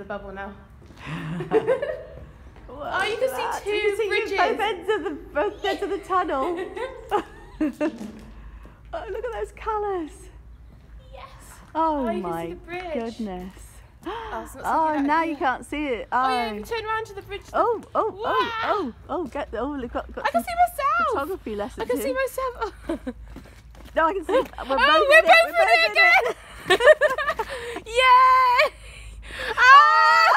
the bubble now. Oh, you can see two bridges. Both ends of the tunnel. Oh, look at those colours. Yes. Oh my goodness. Oh, now you can't see it. Oh, yeah, you turn around to the bridge. Oh, look up. I can see myself. Photography lesson. I can see myself. No, I can see. We're both in it again. Yay! Ah!